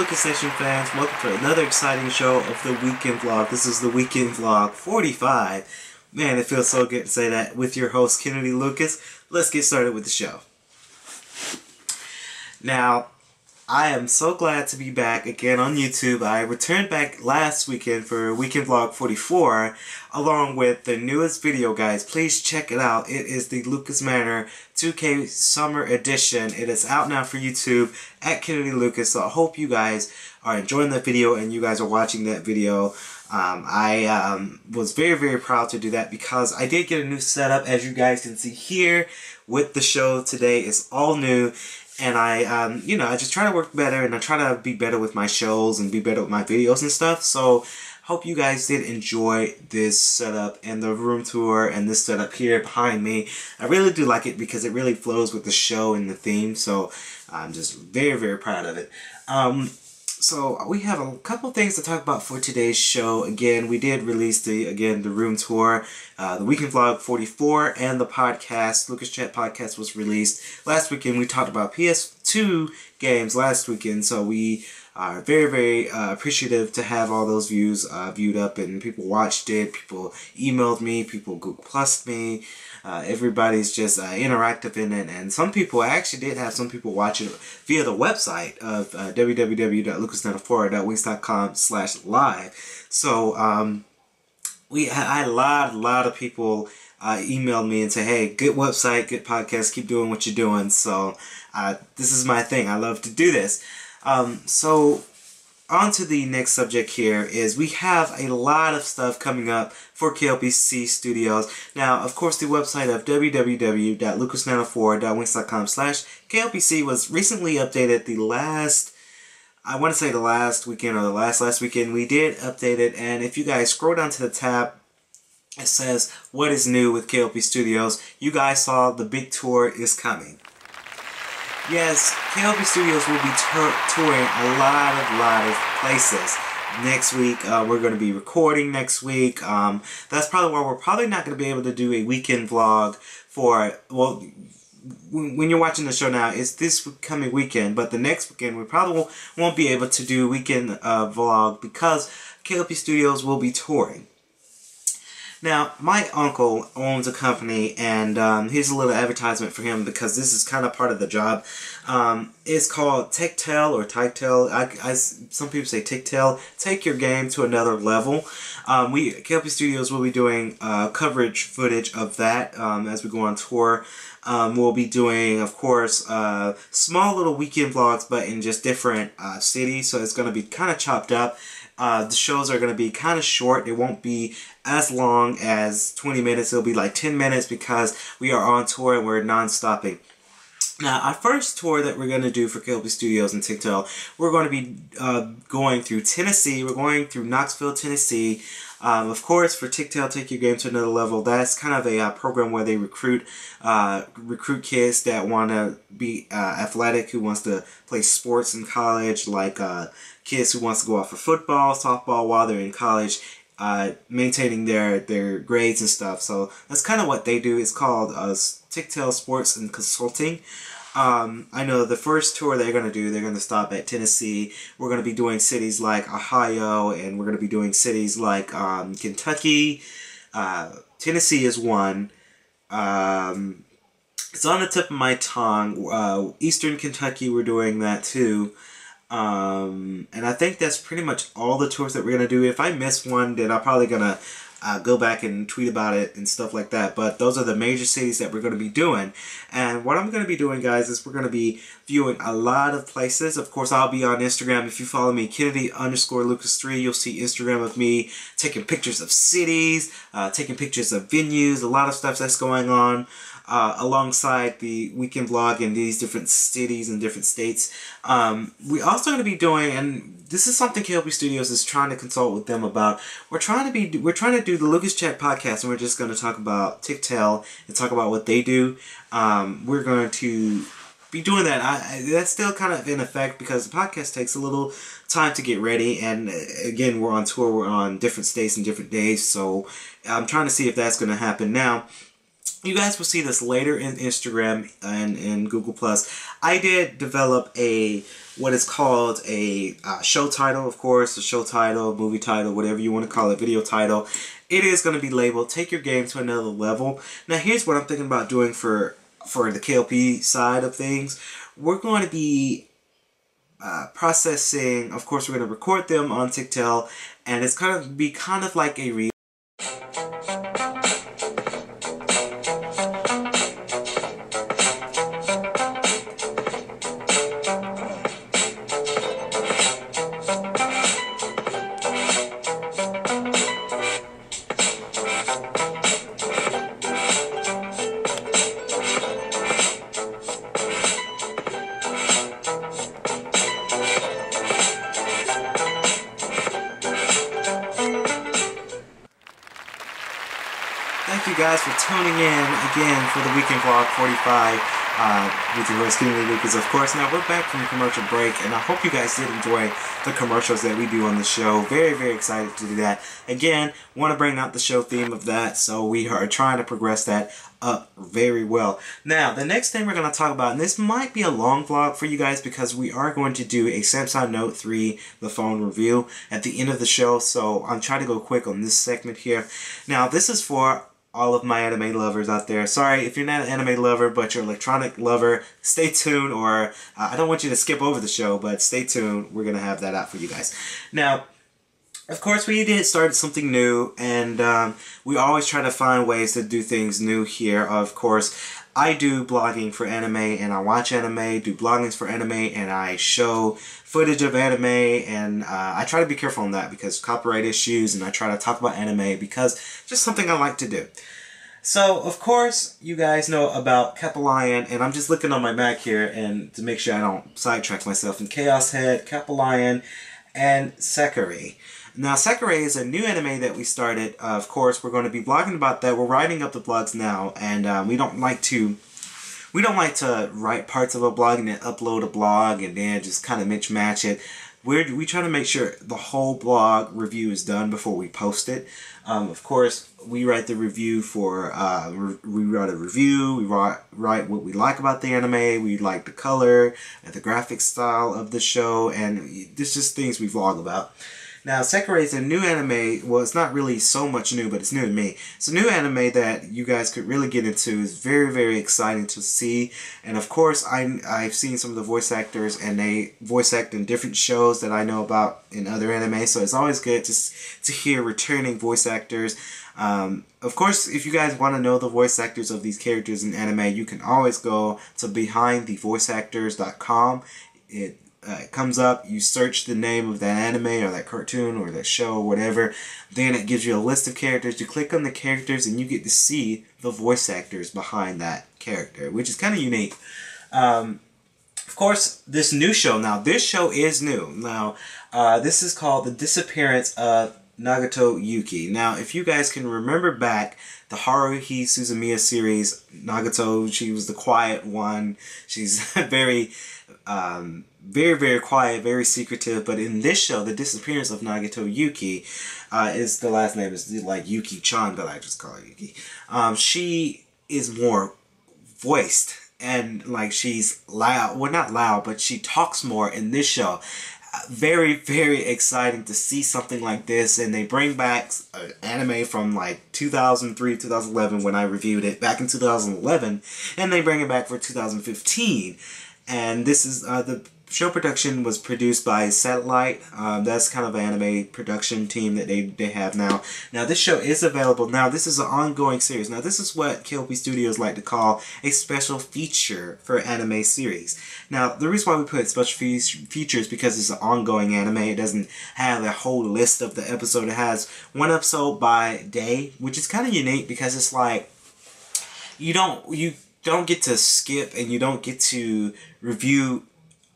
Lucas Nation fans, welcome to another exciting show of The Weekend Vlog. This is The Weekend Vlog 45. Man, it feels so good to say that with your host, Kennedy Lucas. Let's get started with the show. Now, I am so glad to be back again on YouTube. I returned back last weekend for Weekend Vlog 44, along with the newest video, guys. Please check it out. It is the Lucas Manor 2K Summer Edition. It is out now for YouTube at Kennedy Lucas, so I hope you guys are enjoying that video and you guys are watching that video. I was very, very proud to do that because I did get a new setup, as you guys can see here with the show today. It's all new. And I just try to work better, and I try to be better with my shows and be better with my videos and stuff. So, hope you guys did enjoy this setup and the room tour and this setup here behind me. I really do like it because it really flows with the show and the theme. So, I'm just very, very proud of it. So we have a couple things to talk about for today's show. Again, we did release the room tour, the Weekend Vlog 44, and the podcast, LucasChat podcast, was released last weekend. We talked about PS2 games last weekend, so we are very, very appreciative to have all those views viewed up, and people watched it, people emailed me, people Google Plus'd me. Everybody's just interactive in it, and some people, I actually did have some people watch it via the website of www.lucasnano4.wix.com/live. So I had a lot of people emailed me and say, hey, good website, good podcast, keep doing what you're doing. So this is my thing, I love to do this. So on to the next subject here is we have a lot of stuff coming up for KLPC Studios. Now, of course, the website of www.lucasnano4.wix.com/klpc was recently updated the last, I want to say the last weekend or the last weekend. We did update it, and if you guys scroll down to the tab, it says, what is new with KLP Studios? You guys saw the big tour is coming. Yes, KLP Studios will be touring a lot of places. Next week, we're going to be recording next week. That's probably why we're probably not going to be able to do a weekend vlog for, well, when you're watching the show now, it's this coming weekend. But the next weekend, we probably won't be able to do a weekend vlog because KLP Studios will be touring. Now, my uncle owns a company, and here's a little advertisement for him because this is kind of part of the job. It's called TicTail or TYGTAL. Some people say TicTail. Take your game to another level. KLP Studios will be doing coverage footage of that as we go on tour. We'll be doing, of course, small little weekend vlogs, but in just different cities, so it's going to be kind of chopped up. The shows are going to be kind of short. It won't be as long as 20 minutes. It'll be like 10 minutes because we are on tour and we're non-stopping. Now, our first tour that we're going to do for KLP Studios and TicTail, we're going to be going through Tennessee. We're going through Knoxville, Tennessee. Of course, for TicTail, Take Your Game to Another Level, that's kind of a program where they recruit kids that want to be athletic, who wants to play sports in college, like kids who wants to go out for football, softball while they're in college, maintaining their grades and stuff. So that's kind of what they do. It's called TicTail Sports and Consulting. I know the first tour they're going to do, they're going to stop at Tennessee. We're going to be doing cities like Ohio, and we're going to be doing cities like Kentucky. Tennessee is one. It's on the tip of my tongue. Eastern Kentucky, we're doing that too. And I think that's pretty much all the tours that we're going to do. If I miss one, then I'm probably going to go back and tweet about it and stuff like that. But those are the major cities that we're going to be doing. And what I'm going to be doing, guys, is we're going to be viewing a lot of places. Of course, I'll be on Instagram. If you follow me, Kennedy_Lucas3, you'll see Instagram of me taking pictures of cities, taking pictures of venues, a lot of stuff that's going on alongside the weekend vlog in these different cities and different states. We're also going to be doing, and this is something KLP Studios is trying to consult with them about. We're trying to do the LucasChat podcast, and we're just going to talk about TicTail and talk about what they do. We're going to be doing that. That's still kind of in effect because the podcast takes a little time to get ready. And again, we're on tour. We're on different states and different days. So I'm trying to see if that's going to happen now. You guys will see this later in Instagram and in Google+. I did develop a, what is called a show title, of course, a show title, movie title, whatever you want to call it, video title. It is going to be labeled, Take Your Game to Another Level. Now, here's what I'm thinking about doing for the KLP side of things. We're going to be processing, of course, we're going to record them on TicTail, and it's going to be kind of like a guys for tuning in again for the Weekend Vlog 45 with your host Kennedy Lucas, of course. Now we're back from the commercial break, and I hope you guys did enjoy the commercials that we do on the show. Very, very excited to do that. Again, want to bring out the show theme of that, so we are trying to progress that up very well. Now, the next thing we're going to talk about, and this might be a long vlog for you guys because we are going to do a Samsung Note 3, the phone review, at the end of the show, so I'm trying to go quick on this segment here. Now, this is for all of my anime lovers out there. Sorry if you're not an anime lover, but you're an electronic lover, stay tuned, or I don't want you to skip over the show, but stay tuned. We're going to have that out for you guys. Now, of course, we did start something new, and we always try to find ways to do things new here, of course. I do blogging for anime, and I watch anime, do bloggings for anime, and I show footage of anime, and I try to be careful on that because copyright issues, and I try to talk about anime because it's just something I like to do. So, of course, you guys know about Kepalion, and I'm just looking on my Mac here and to make sure I don't sidetrack myself, and Chaos Head, Kepalion, and Sekirei. Now, Sekirei is a new anime that we started. Of course, we're going to be blogging about that. We're writing up the blogs now, and we don't like to write parts of a blog and then upload a blog and then just kind of mismatch it. We try to make sure the whole blog review is done before we post it. Of course, we write the review for we write a review. We write what we like about the anime. We like the color and the graphic style of the show, and this just things we vlog about. Now, Sekirei is a new anime. Well, it's not really so much new, but it's new to me. It's a new anime that you guys could really get into. It's very, very exciting to see. And, of course, I've seen some of the voice actors, and they voice act in different shows that I know about in other anime. So it's always good to hear returning voice actors. Of course, if you guys want to know the voice actors of these characters in anime, you can always go to BehindTheVoiceActors.com. It comes up, you search the name of that anime or that cartoon or that show or whatever, then it gives you a list of characters. You click on the characters and you get to see the voice actors behind that character, which is kind of unique. Of course, this new show, now this show is new. Now, this is called The Disappearance of Nagato Yuki. Now, if you guys can remember back, the Haruhi Suzumiya series, Nagato, she was the quiet one. She's very very, very quiet, very secretive, but in this show, The Disappearance of Nagato Yuki, is the last name is like Yuki-chan, but I just call her Yuki. She is more voiced, and like she's loud, well not loud, but she talks more in this show. Very, very exciting to see something like this, and they bring back an anime from like 2003, 2011 when I reviewed it back in 2011, and they bring it back for 2015. And this is the show production was produced by Satellite. That's kind of an anime production team that they have now. Now this show is available. Now this is an ongoing series. Now this is what KLP Studios like to call a special feature for anime series. Now the reason why we put special features because it's an ongoing anime. It doesn't have a whole list of the episode. It has one episode by day, which is kind of unique because it's like you don't get to skip and you don't get to review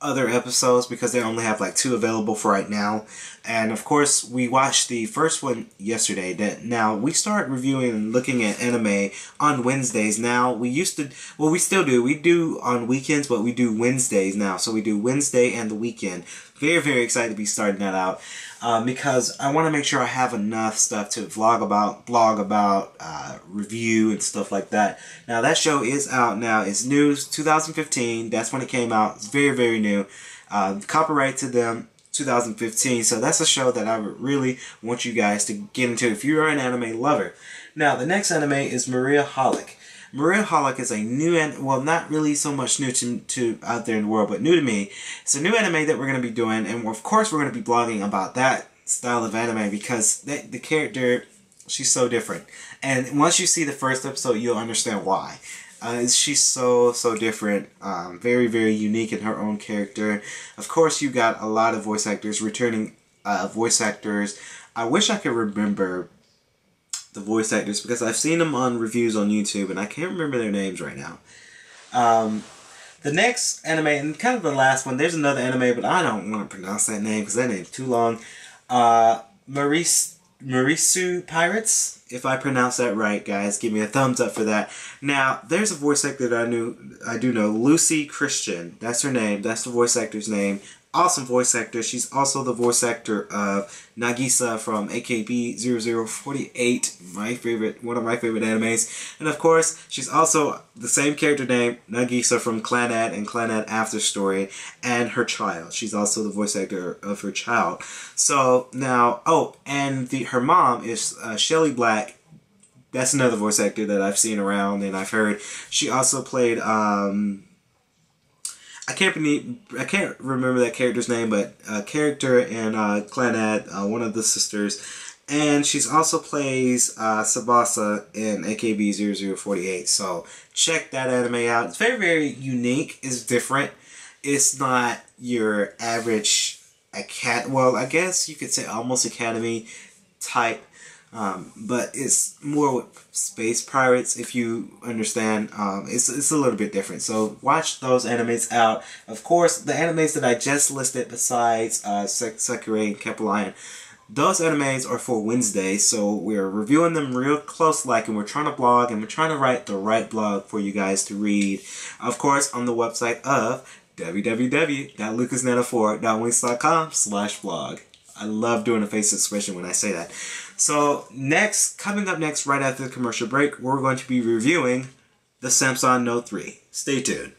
other episodes because they only have like 2 available for right now. And of course we watched the first one yesterday. That now we start reviewing and looking at anime on Wednesdays now. We used to, well we still do, we do on weekends, but we do Wednesdays now. So we do Wednesday and the weekend. Very, very excited to be starting that out. because I want to make sure I have enough stuff to vlog about, blog about, review and stuff like that. Now that show is out now. It's new. It's 2015. That's when it came out. It's very, very new. Copyright to them. 2015, so that's a show that I would really want you guys to get into if you are an anime lover. Now, the next anime is Maria Holic. Maria Holic is a new, well, not really so much new to out there in the world, but new to me. It's a new anime that we're going to be doing, and of course we're going to be blogging about that style of anime because the character, she's so different. And once you see the first episode, you'll understand why. She's so different, very, very unique in her own character. Of course, you got a lot of voice actors, returning voice actors. I wish I could remember the voice actors because I've seen them on reviews on YouTube and I can't remember their names right now. The next anime, and kind of the last one, there's another anime, but I don't want to pronounce that name because that name's too long. Mouretsu Pirates, if I pronounce that right, guys, give me a thumbs up for that. Now, there's a voice actor that I do know, Luci Christian. That's her name. That's the voice actor's name. Awesome voice actor. She's also the voice actor of Nagisa from AKB0048, one of my favorite animes. And of course, she's also the same character name, Nagisa from Clannad and Clannad After Story, and her child. She's also the voice actor of her child. So now, oh, and her mom is Shelley Black. That's another voice actor that I've seen around and I've heard. She also played. I can't remember that character's name, but a character in Clannad, one of the sisters, and she's also plays Tsubasa in AKB0048. So check that anime out. It's very, very unique. It's different. It's not your average well, I guess you could say almost academy type. But it's more with space pirates, if you understand. It's a little bit different. So watch those animes out. Of course, the animes that I just listed, besides Sekirei and Kepalion, those animes are for Wednesday. So we're reviewing them real close, and we're trying to blog and we're trying to write the right blog for you guys to read. Of course, on the website of www.lucasnano4.wix.com/blog. I love doing a face expression when I say that. So next, coming up next, right after the commercial break, we're going to be reviewing the Samsung Note 3. Stay tuned.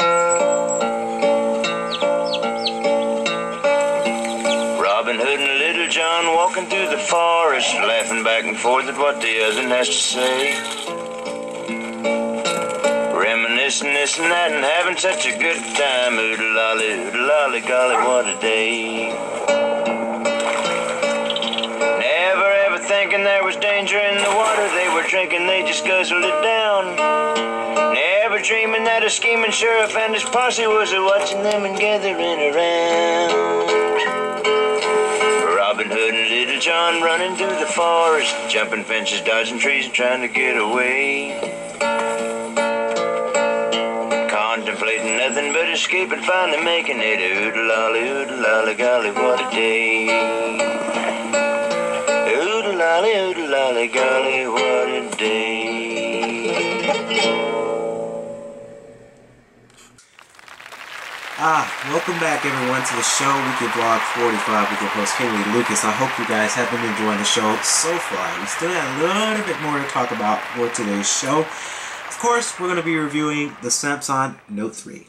Robin Hood and Little John walking through the forest, laughing back and forth at what the other has to say. Reminiscing this and that and having such a good time. Oodle lolly golly, what a day. Never ever thinking there was danger in the water they were drinking, they just guzzled it down. Never dreaming that a scheming sheriff and his posse was watching them and gathering around. Robin Hood and Little John running through the forest, jumping fences, dodging trees and trying to get away. Contemplating nothing but escape and finally making it. Oodle lolly golly, what a day. Oodle lolly golly, what a day. Welcome back everyone to the show, Weekend Vlog 45 with your host Kennedy Lucas. I hope you guys have been enjoying the show so far. We still have a little bit more to talk about for today's show. Of course, we're going to be reviewing the Samsung Note 3.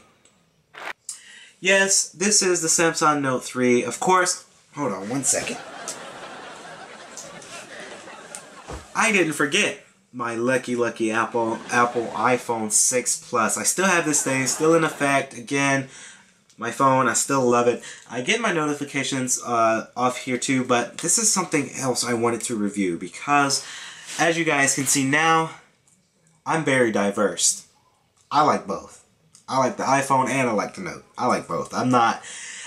Yes, this is the Samsung Note 3. Of course, hold on one second. I didn't forget my lucky Apple iPhone 6 Plus. I still have this thing, still in effect. Again, my phone, I still love it. I get my notifications off here too, but this is something else I wanted to review because, as you guys can see now, I'm very diverse. I like both. I like the iPhone and I like the Note. I like both. I'm not.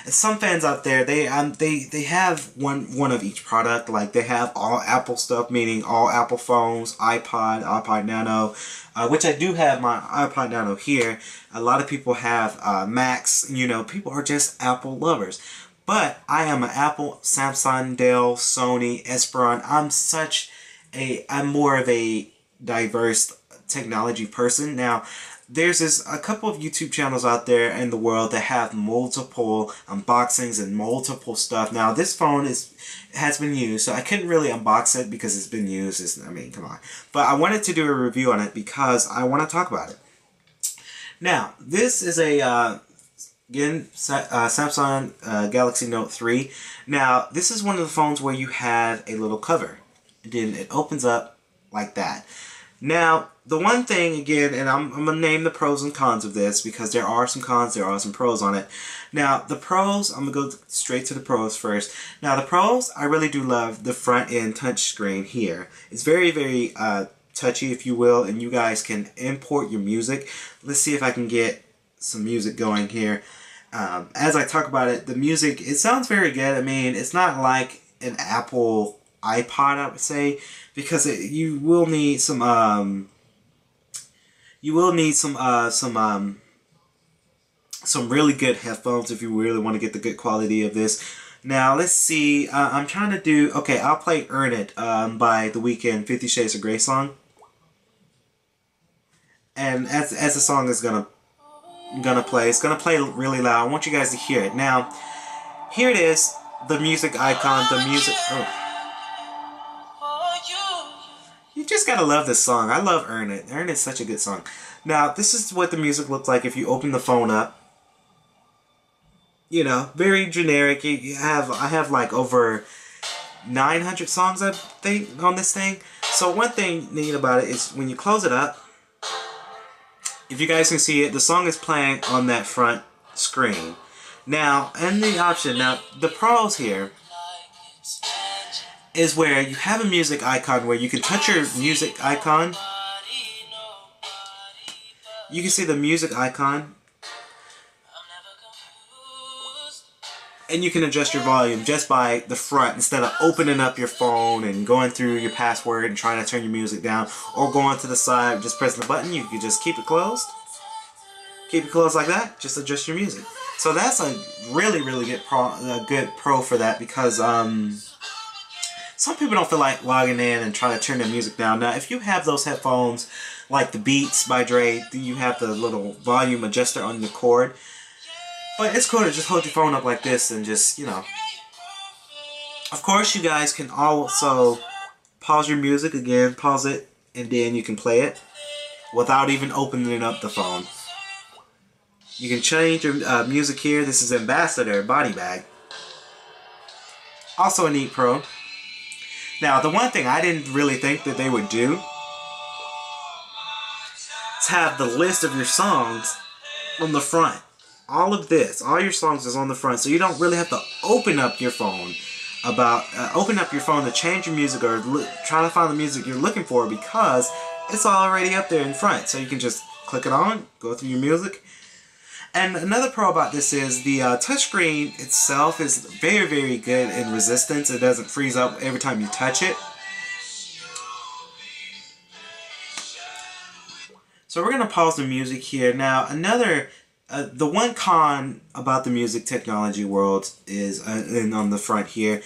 Some fans out there, they have one of each product. Like they have all Apple stuff, meaning all Apple phones, iPod Nano, which I do have my iPod Nano here. A lot of people have Macs. You know, people are just Apple lovers. But I am an Apple, Samsung, Dell, Sony, Esperon. I'm more of a diverse technology person. Now, There's a couple of YouTube channels out there in the world that have multiple unboxings and multiple stuff. Now this phone has been used, so I couldn't really unbox it because it's been used. I mean, come on. But I wanted to do a review on it because I want to talk about it. Now this is a again, Samsung Galaxy Note 3. Now, this is one of the phones where you had a little cover. Then it opens up like that. Now, the one thing, again, and I'm going to name the pros and cons of this because there are some cons, there are some pros on it. Now, the pros, I'm going to go straight to the pros first. Now, the pros, I really do love the front end touch screen here. It's very, very touchy, if you will, and you guys can import your music. Let's see if I can get some music going here. As I talk about it, the music, it sounds very good. I mean, it's not like an Apple iPod, I would say, because you will need some, some really good headphones if you really want to get the good quality of this. Now, let's see, I'm trying to do, okay, I'll play Earn It by The Weeknd, 50 Shades of Grey song. And as the song is gonna play, it's gonna play really loud. I want you guys to hear it. Now, here it is, the music icon, the music. You just gotta love this song. I love Earn It. Earn It's such a good song. Now, this is what the music looks like if you open the phone up. You know, very generic. I have like over 900 songs, I think, on this thing. So one thing neat about it is when you close it up, if you guys can see it, the song is playing on that front screen. Now, and the option, now the pros here is where you have a music icon where you can touch your music icon. You can see the music icon. And you can adjust your volume just by the front instead of opening up your phone and going through your password and trying to turn your music down, or going to the side, just pressing the button. You can just keep it closed. Keep it closed like that. Just adjust your music. So that's a really, really good pro, for that, because some people don't feel like logging in and trying to turn their music down. Now, if you have those headphones like the Beats by Dre, you have the little volume adjuster on the cord. But it's cool to just hold your phone up like this and just, you know. Of course, you guys can also pause your music again, pause it, and then you can play it without even opening up the phone. You can change your music here. This is Ambassador Body Bag. Also a neat pro. Now, the one thing I didn't really think that they would do is have the list of your songs on the front. All of this, all your songs is on the front, so you don't really have to open up your phone to change your music or try to find the music you're looking for, because it's already up there in front. So you can just click it on, go through your music. And another pro about this is the touchscreen itself is very, very good in resistance. It doesn't freeze up every time you touch it. So we're gonna pause the music here. Now, another. The one con about the music technology world is, and on the front here,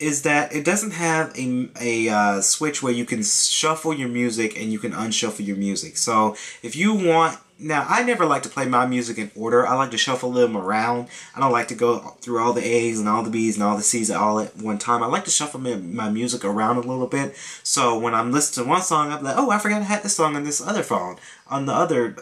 is that it doesn't have a switch where you can shuffle your music and you can unshuffle your music. So if you want, now I never like to play my music in order. I like to shuffle them around. I don't like to go through all the A's and all the B's and all the C's all at one time. I like to shuffle my music around a little bit. So when I'm listening to one song, I'm like, oh, I forgot I had this song on this other phone. On the other,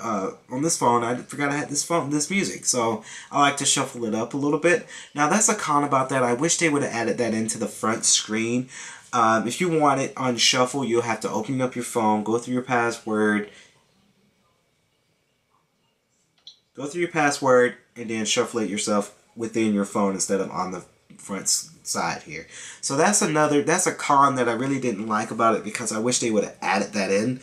on this phone, I forgot I had this music. So I like to shuffle it up a little bit. Now that's a con about that. I wish they would have added that into the front screen. If you want it on shuffle, you'll have to open up your phone, go through your password, and then shuffle it yourself within your phone instead of on the front side here. So that's a con that I really didn't like about it, because I wish they would have added that in.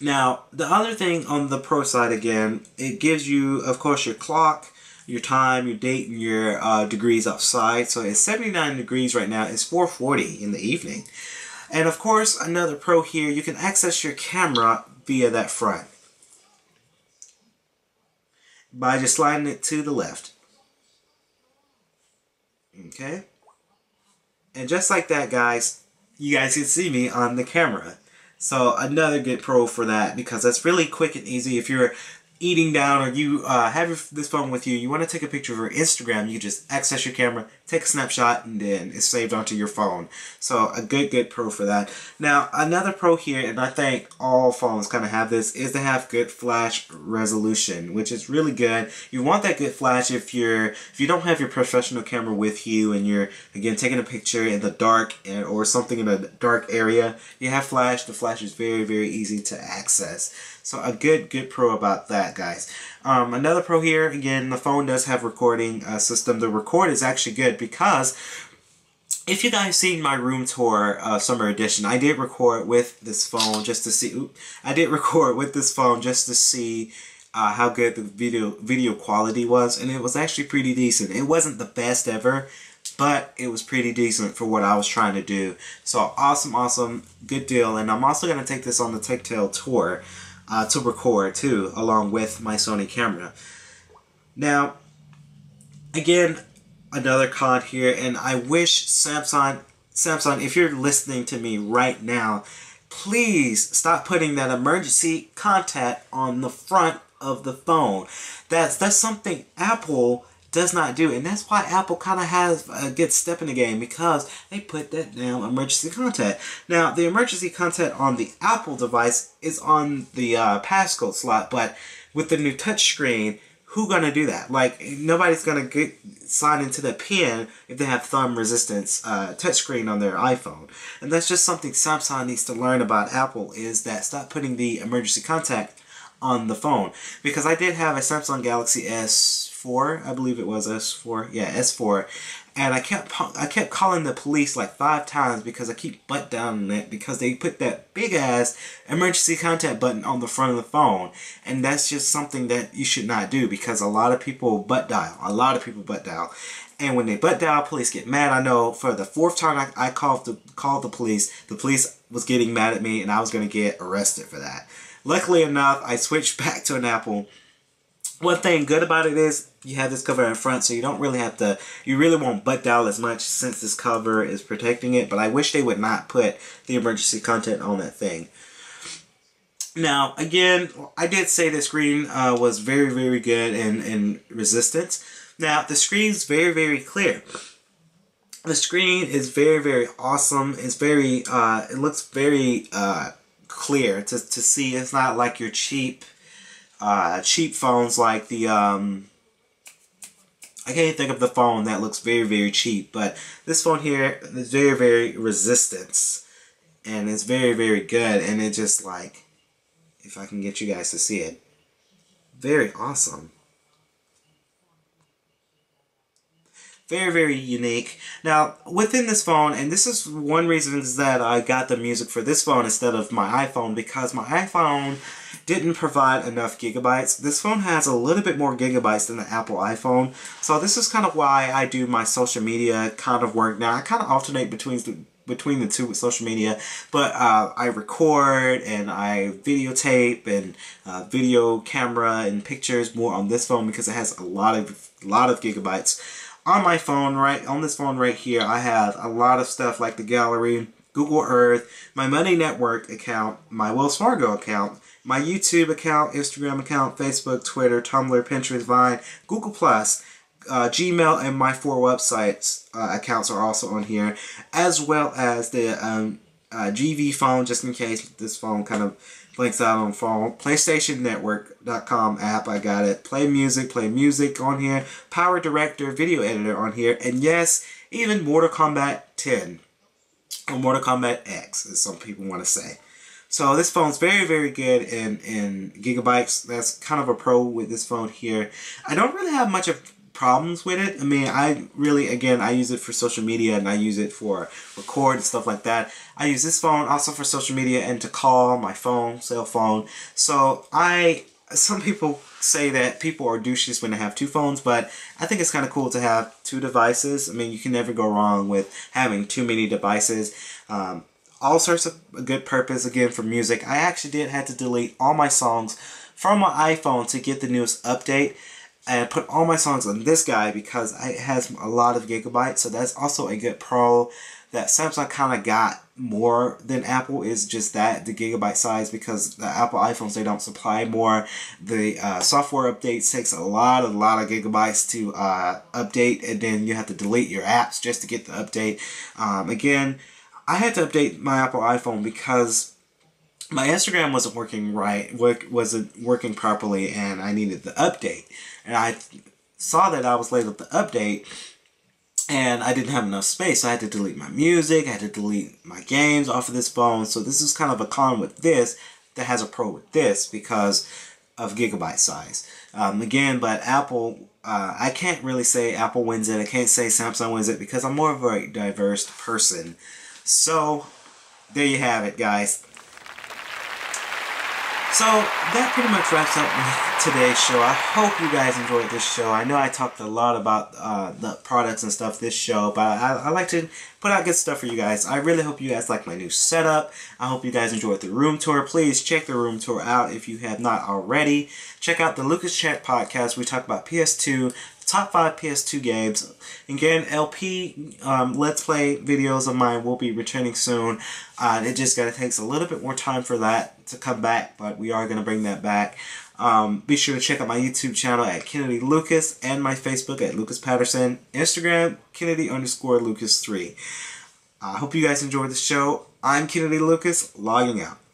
Now, the other thing on the pro side, again, it gives you, of course, your clock, your time, your date, and your degrees outside. So it's 79 degrees right now. It's 4:40 in the evening. And, of course, another pro here, you can access your camera via that front by just sliding it to the left. Okay? And just like that, guys, you guys can see me on the camera. So another good pro for that, because that's really quick and easy. If you're eating down or you have this phone with you, you want to take a picture of your Instagram, you can just access your camera, take a snapshot, and then it's saved onto your phone. So a good pro for that. Now another pro here, and I think all phones kind of have this, is to have good flash resolution, which is really good. You want that good flash if you don't have your professional camera with you and you're again taking a picture in the dark or something in a dark area. You have flash. The flash is very easy to access. So a good pro about that, guys. Another pro here, again, the phone does have recording system. The record is actually good because if you guys seen my room tour summer edition, I did record with this phone just to see. I did record with this phone just to see how good the video quality was, and it was actually pretty decent. It wasn't the best ever, but it was pretty decent for what I was trying to do. So awesome, good deal. And I'm also gonna take this on the TicTail tour. To record too, along with my Sony camera. Now, again, another con here, and I wish Samsung, if you're listening to me right now, please stop putting that emergency contact on the front of the phone. That's something Apple does not do, and that's why Apple kind of has a good step in the game, because they put that damn emergency contact. Now, the emergency contact on the Apple device is on the passcode slot, but with the new touchscreen, who's gonna do that? Like, nobody's gonna sign into the pen if they have thumb resistance touchscreen on their iPhone. And that's just something Samsung needs to learn about Apple, is that stop putting the emergency contact on the phone. Because I did have a Samsung Galaxy S4, I believe it was S4, yeah, S4, and I kept calling the police like 5 times because I keep butt downing it because they put that big ass emergency contact button on the front of the phone, and that's just something that you should not do, because a lot of people butt dial, and when they butt dial, police get mad. I know for the 4th time I called the police. The police was getting mad at me, and I was gonna get arrested for that. Luckily enough, I switched back to an Apple. One thing good about it is you have this cover in front, so you don't really have to, you really won't butt dial as much since this cover is protecting it, but I wish they would not put the emergency contact on that thing. Now, again, I did say the screen was very good in resistance. Now, the screen's very clear. The screen is very awesome. It's very, it looks very clear to see. It's not like your cheap phones like the I can't think of the phone that looks very cheap, but this phone here is very resistance, and it's very good, and it just, like, if I can get you guys to see it, very awesome, very unique. Now within this phone, and this is one reason that I got the music for this phone instead of my iPhone, because my iPhone didn't provide enough gigabytes. This phone has a little bit more gigabytes than the Apple iPhone, so this is kind of why I do my social media kind of work. Now I kind of alternate between the two with social media, but I record and I videotape and video camera and pictures more on this phone because it has a lot of gigabytes. On my phone, on this phone right here, I have a lot of stuff like the gallery, Google Earth, my Money Network account, my Wells Fargo account, my YouTube account, Instagram account, Facebook, Twitter, Tumblr, Pinterest, Vine, Google+, Gmail, and my 4 websites accounts are also on here, as well as the GV phone, just in case this phone kind of blanks out on phone, PlayStationNetwork.com app, I got it, play music on here, Power Director, video editor on here, and yes, even Mortal Kombat 10, or Mortal Kombat X, as some people want to say. So this phone's very good in gigabytes. That's kind of a pro with this phone here. I don't really have much of problems with it. I mean, I really, again, I use it for social media and I use it for record and stuff like that. I use this phone also for social media and to call my phone, cell phone. So some people say that people are douches when they have 2 phones, but I think it's kind of cool to have 2 devices. I mean, you can never go wrong with having too many devices. All sorts of good purpose, again, for music. I actually had to delete all my songs from my iPhone to get the newest update. I put all my songs on this guy because it has a lot of gigabytes, so that's also a good pro that Samsung kind of got more than Apple, is just that, the gigabyte size, because the Apple iPhones, they don't supply more. The software updates takes a lot of gigabytes to update, and then you have to delete your apps just to get the update. Again, I had to update my Apple iPhone because my Instagram wasn't working right, wasn't working properly, and I needed the update. And I saw that I was late with the update, and I didn't have enough space, so I had to delete my music, I had to delete my games off of this phone. So this is kind of a con with this that has a pro with this because of gigabyte size. Again, but Apple, I can't really say Apple wins it, I can't say Samsung wins it because I'm more of a diverse person. So there you have it, guys. So that pretty much wraps up today's show. I hope you guys enjoyed this show. I know I talked a lot about the products and stuff this show, but I like to put out good stuff for you guys. I really hope you guys like my new setup. I hope you guys enjoyed the room tour. Please check the room tour out if you have not already. Check out the LucasChat podcast. We talk about PS2, top 5 PS2 games. Again, LP Let's Play videos of mine will be returning soon. It just takes a little bit more time for that to come back, but we are going to bring that back. Be sure to check out my YouTube channel at Kennedy Lucas and my Facebook at Lucas Patterson. Instagram, Kennedy_Lucas3. I hope you guys enjoyed the show. I'm Kennedy Lucas, logging out.